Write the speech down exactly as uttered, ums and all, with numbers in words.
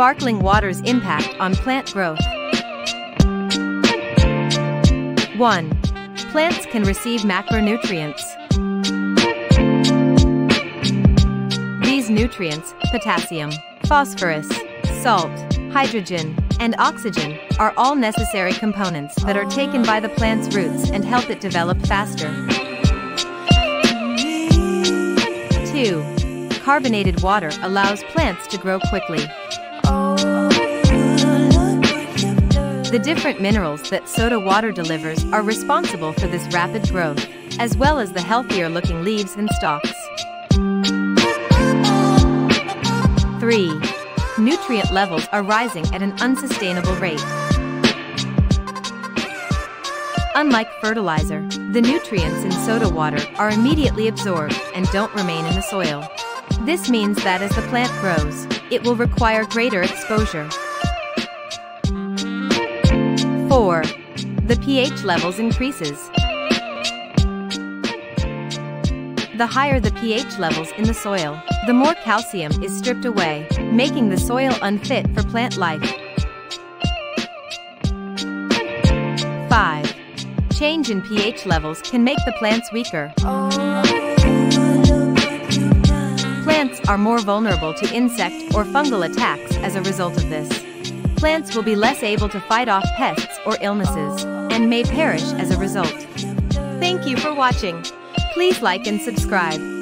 sparkling water's impact on plant growth. one. Plants can receive macronutrients. These nutrients, potassium, phosphorus, salt, hydrogen, and oxygen, are all necessary components that are taken by the plant's roots and help it develop faster. two. Carbonated water allows plants to grow quickly. The different minerals that soda water delivers are responsible for this rapid growth, as well as the healthier-looking leaves and stalks. three. Nutrient levels are rising at an unsustainable rate. Unlike fertilizer, the nutrients in soda water are immediately absorbed and don't remain in the soil. This means that as the plant grows, it will require greater exposure. four. The pH levels increases. The higher the pH levels in the soil, the more calcium is stripped away, making the soil unfit for plant life. five. Change in pH levels can make the plants weaker. Plants are more vulnerable to insect or fungal attacks as a result of this. Plants will be less able to fight off pests or illnesses, and may perish as a result. Thank you for watching. Please like and subscribe.